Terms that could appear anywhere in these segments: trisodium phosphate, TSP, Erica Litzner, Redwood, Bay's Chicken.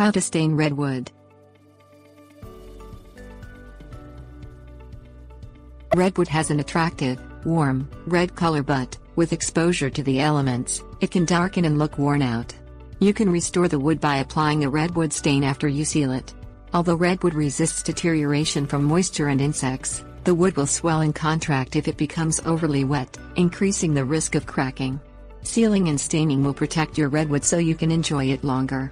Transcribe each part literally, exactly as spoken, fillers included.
How to stain redwood. Redwood has an attractive, warm, red color, but with exposure to the elements, it can darken and look worn out. You can restore the wood by applying a redwood stain after you seal it. Although redwood resists deterioration from moisture and insects, the wood will swell and contract if it becomes overly wet, increasing the risk of cracking. Sealing and staining will protect your redwood so you can enjoy it longer.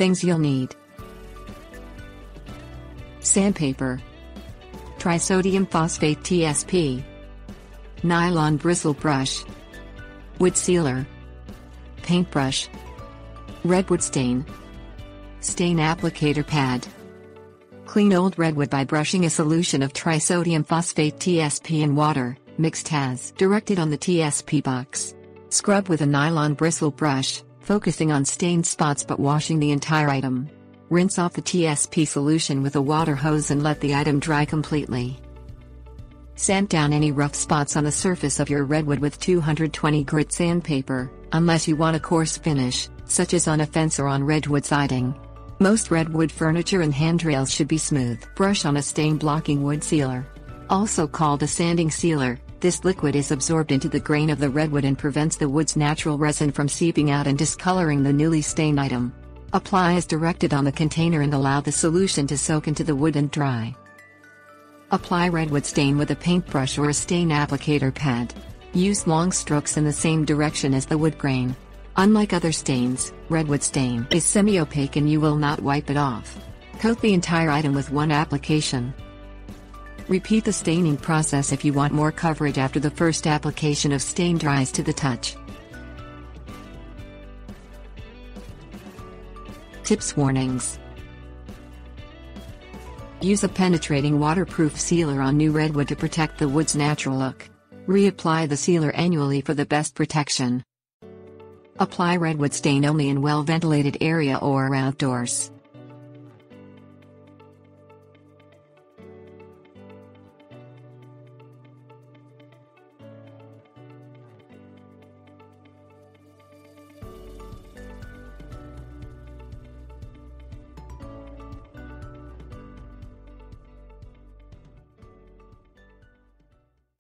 Things you'll need: sandpaper, trisodium phosphate T S P, nylon bristle brush, wood sealer, paintbrush, redwood stain, stain applicator pad. Clean old redwood by brushing a solution of trisodium phosphate T S P in water, mixed as directed on the T S P box. Scrub with a nylon bristle brush, focusing on stained spots but washing the entire item. Rinse off the T S P solution with a water hose and let the item dry completely. Sand down any rough spots on the surface of your redwood with two hundred twenty grit sandpaper, unless you want a coarse finish, such as on a fence or on redwood siding. Most redwood furniture and handrails should be smooth. Brush on a stain-blocking wood sealer. Also called a sanding sealer, this liquid is absorbed into the grain of the redwood and prevents the wood's natural resin from seeping out and discoloring the newly stained item. Apply as directed on the container and allow the solution to soak into the wood and dry. Apply redwood stain with a paintbrush or a stain applicator pad. Use long strokes in the same direction as the wood grain. Unlike other stains, redwood stain is semi-opaque and you will not wipe it off. Coat the entire item with one application. Repeat the staining process if you want more coverage after the first application of stain dries to the touch. Tips, warnings. Use a penetrating waterproof sealer on new redwood to protect the wood's natural look. Reapply the sealer annually for the best protection. Apply redwood stain only in well-ventilated area or outdoors.